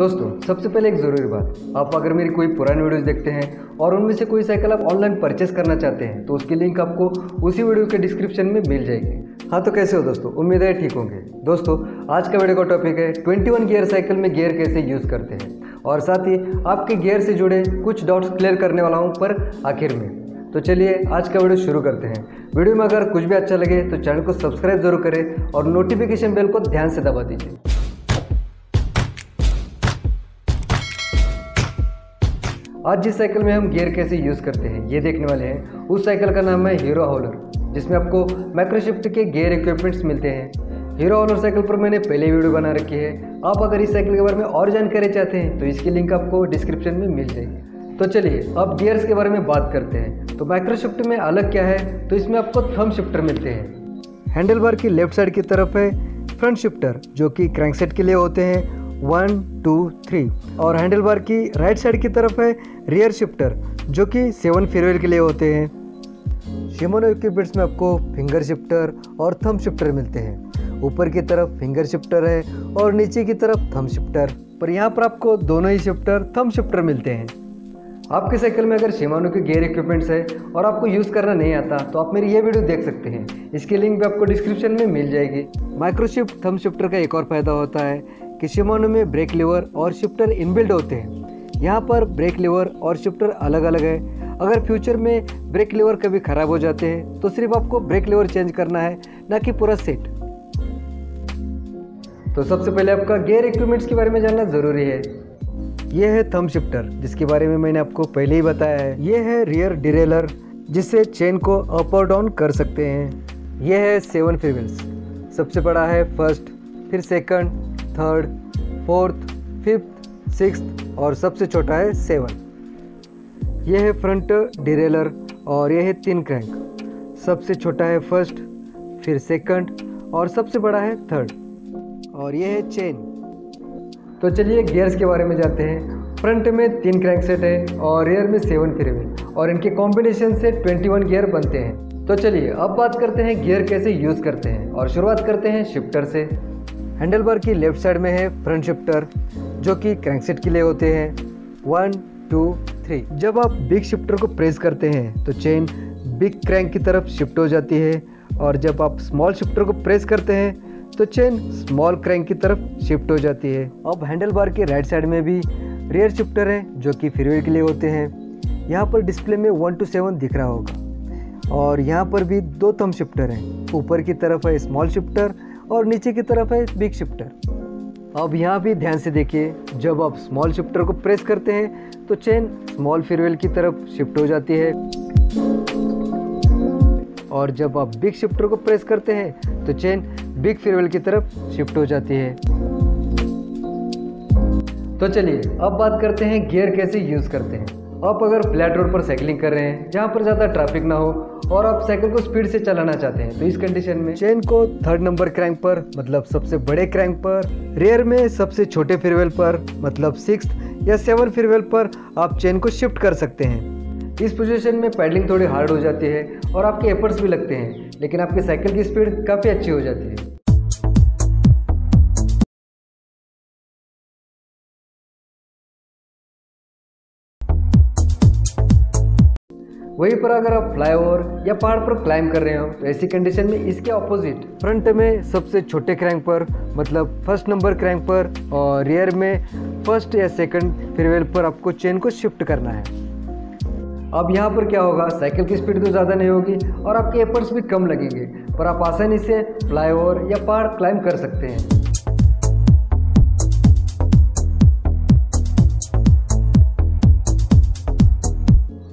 दोस्तों सबसे पहले एक ज़रूरी बात, आप अगर मेरी कोई पुरानी वीडियोस देखते हैं और उनमें से कोई साइकिल आप ऑनलाइन परचेस करना चाहते हैं तो उसकी लिंक आपको उसी वीडियो के डिस्क्रिप्शन में मिल जाएगी। हाँ तो कैसे हो दोस्तों, उम्मीद है ठीक होंगे। दोस्तों आज का वीडियो का टॉपिक है 21 गियर साइकिल में गियर कैसे यूज़ करते हैं और साथ ही आपके गियर से जुड़े कुछ डाउट्स क्लियर करने वाला हूँ पर आखिर में। तो चलिए आज का वीडियो शुरू करते हैं। वीडियो में अगर कुछ भी अच्छा लगे तो चैनल को सब्सक्राइब जरूर करें और नोटिफिकेशन बेल को ध्यान से दबा दीजिए। आज जिस साइकिल में हम गियर कैसे यूज़ करते हैं ये देखने वाले हैं। उस साइकिल का नाम है हीरो हॉलर, जिसमें आपको माइक्रोशिफ्ट के गियर इक्विपमेंट्स मिलते हैं। हीरो हॉलर साइकिल पर मैंने पहले वीडियो बना रखी है। आप अगर इस साइकिल के बारे में और जानकारी चाहते हैं तो इसकी लिंक आपको डिस्क्रिप्शन में मिल जाएगी। तो चलिए अब गियर्स के बारे में बात करते हैं। तो माइक्रोशिफ्ट में अलग क्या है, तो इसमें आपको थंब शिफ्टर मिलते हैं। हैंडल बार की लेफ्ट साइड की तरफ है फ्रंट शिफ्टर, जो कि क्रैंकसेट के लिए होते हैं 1, 2, 3, और हैंडल बार की राइट साइड की तरफ है रियर शिफ्टर, जो कि 7 फेयरवेल के लिए होते हैं। शिमानो इक्विपमेंट्स में आपको फिंगर शिफ्टर और थंब शिफ्टर मिलते हैं। ऊपर की तरफ फिंगर शिफ्टर है और नीचे की तरफ थंब शिफ्टर, पर यहाँ पर आपको दोनों ही शिफ्टर थंब शिफ्टर मिलते हैं। आपके साइकिल में अगर शिमानो के गियर इक्विपमेंट्स है और आपको यूज़ करना नहीं आता तो आप मेरी ये वीडियो देख सकते हैं, इसकी लिंक भी आपको डिस्क्रिप्शन में मिल जाएगी। माइक्रोशिफ्ट थंब शिफ्टर का एक और फ़ायदा होता है कि शिमानो में ब्रेक लीवर और शिफ्टर इनबिल्ट होते हैं। यहाँ पर ब्रेक लीवर और शिफ्टर अलग अलग है। अगर फ्यूचर में ब्रेक लीवर कभी ख़राब हो जाते हैं तो सिर्फ आपको ब्रेक लीवर चेंज करना है, ना कि पूरा सेट। तो सबसे पहले आपका गियर इक्विपमेंट्स के बारे में जानना ज़रूरी है। यह है थंब शिफ्टर, जिसके बारे में मैंने आपको पहले ही बताया है। यह है रियर डिरेलर, जिससे चेन को अप और डाउन कर सकते हैं। यह है 7 फेयरवेल्स, सबसे बड़ा है फर्स्ट, फिर second, third, fourth, fifth, sixth और सबसे छोटा है 7। यह है फ्रंट डिरेलर और यह है 3 क्रैंक। सबसे छोटा है फर्स्ट, फिर सेकंड और सबसे बड़ा है थर्ड, और यह है चेन। तो चलिए गियर्स के बारे में जानते हैं। फ्रंट में 3 क्रैंक सेट है और रियर में 7 फेयरवेल, और इनके कॉम्बिनेशन से 21 गियर बनते हैं। तो चलिए अब बात करते हैं गियर कैसे यूज़ करते हैं, और शुरुआत करते हैं शिफ्टर से। हैंडल बार की लेफ्ट साइड में है फ्रंट शिफ्टर, जो कि क्रैंकसेट के लिए होते हैं 1, 2, 3। जब आप बिग शिफ्टर को प्रेस करते हैं तो चेन बिग क्रैंक की तरफ शिफ्ट हो जाती है, और जब आप स्मॉल शिफ्टर को प्रेस करते हैं तो चेन स्मॉल क्रैंक की तरफ शिफ्ट हो जाती है। अब हैंडल बार के राइट साइड में भी रियर शिफ्टर है, जो कि फेयरवेल के लिए होते हैं। यहाँ पर डिस्प्ले में 1 to 7 दिख रहा होगा, और यहाँ पर भी 2 थंब शिफ्टर हैं। ऊपर की तरफ है स्मॉल शिफ्टर और नीचे की तरफ है बिग शिफ्टर। अब यहाँ भी ध्यान से देखिए, जब आप स्मॉल शिफ्टर को प्रेस करते हैं तो चेन स्मॉल फेयरवेल की तरफ शिफ्ट हो जाती है, और जब आप बिग शिफ्टर को प्रेस करते हैं तो चेन बिग फेयरवेल की तरफ शिफ्ट हो जाती है। तो चलिए अब बात करते हैं गियर कैसे यूज़ करते हैं। आप अगर फ्लैट रोड पर साइकिलिंग कर रहे हैं जहाँ पर ज़्यादा ट्रैफिक ना हो और आप साइकिल को स्पीड से चलाना चाहते हैं तो इस कंडीशन में चेन को थर्ड नंबर क्रैंक पर, मतलब सबसे बड़े क्रैंक पर, रियर में सबसे छोटे फेयरवेल पर, मतलब 6th या 7 फेयरवेल पर आप चेन को शिफ्ट कर सकते हैं। इस पोजीशन में पैडलिंग थोड़ी हार्ड हो जाती है और आपके एफर्ट्स भी लगते हैं, लेकिन आपकी साइकिल की स्पीड काफ़ी अच्छी हो जाती है। वहीं पर अगर आप फ्लाईओवर या पहाड़ पर क्लाइंब कर रहे हो तो ऐसी कंडीशन में इसके ऑपोजिट फ्रंट में सबसे छोटे क्रैंक पर, मतलब फर्स्ट नंबर क्रैंक पर, और रियर में फर्स्ट या सेकंड फेयरवेल पर आपको चेन को शिफ्ट करना है। अब यहाँ पर क्या होगा, साइकिल की स्पीड तो ज़्यादा नहीं होगी और आपके एफर्ट्स भी कम लगेंगे, पर आप आसानी से फ्लाईओवर या पहाड़ क्लाइंब कर सकते हैं।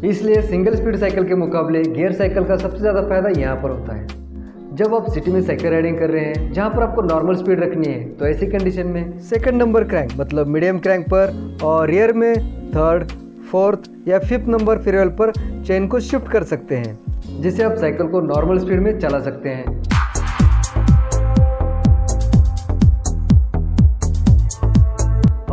इसलिए सिंगल स्पीड साइकिल के मुकाबले गियर साइकिल का सबसे ज़्यादा फायदा यहाँ पर होता है। जब आप सिटी में साइकिल राइडिंग कर रहे हैं जहाँ पर आपको नॉर्मल स्पीड रखनी है तो ऐसी कंडीशन में सेकंड नंबर क्रैंक, मतलब मीडियम क्रैंक पर, और रियर में थर्ड, फोर्थ या फिफ्थ नंबर फेयरवेल पर चेन को शिफ्ट कर सकते हैं, जिससे आप साइकिल को नॉर्मल स्पीड में चला सकते हैं।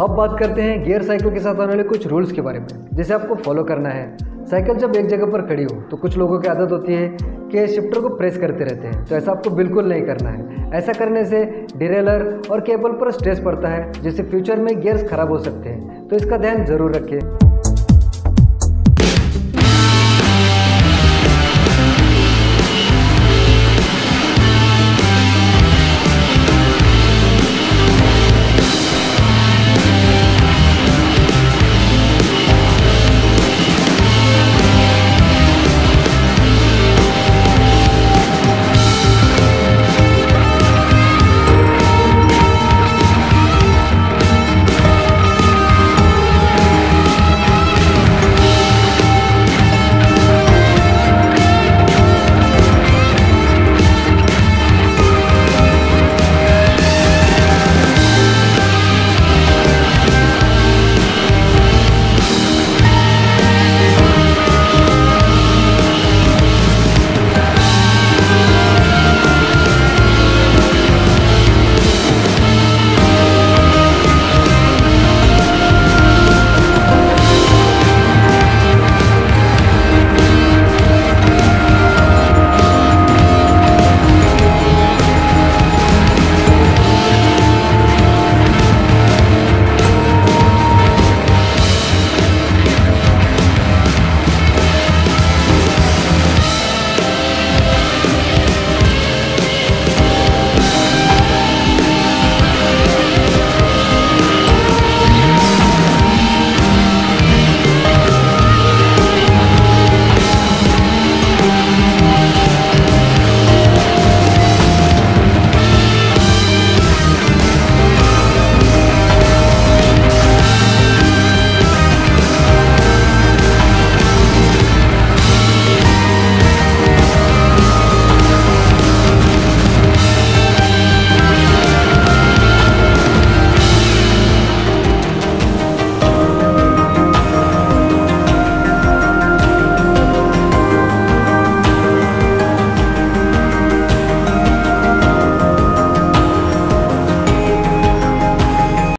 अब बात करते हैं गियर साइकिल के साथ आने वाले कुछ रूल्स के बारे में, जिसे आपको फॉलो करना है। साइकिल जब एक जगह पर खड़ी हो तो कुछ लोगों की आदत होती है कि शिफ्टर को प्रेस करते रहते हैं, तो ऐसा आपको बिल्कुल नहीं करना है। ऐसा करने से डिरेलर और केबल पर स्ट्रेस पड़ता है, जिससे फ्यूचर में गियर्स खराब हो सकते हैं, तो इसका ध्यान ज़रूर रखें।